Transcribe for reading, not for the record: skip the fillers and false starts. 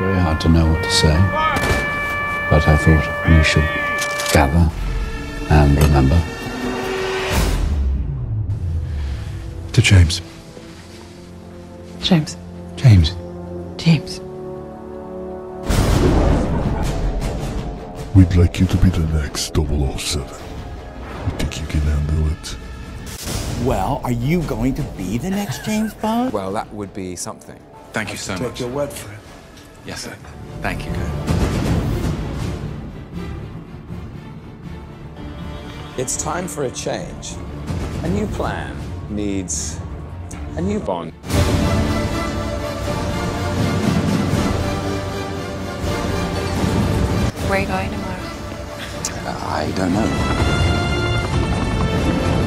Very hard to know what to say, but I thought we should gather and remember. To James. James. James. James. We'd like you to be the next 007. You think you can handle it? Well, are you going to be the next James Bond? Well, that would be something. Thank you so much. Take your word for it. Yes, sir. Thank you, Glenn. It's time for a change. A new plan needs a new Bond. Where are you going tomorrow? I don't know.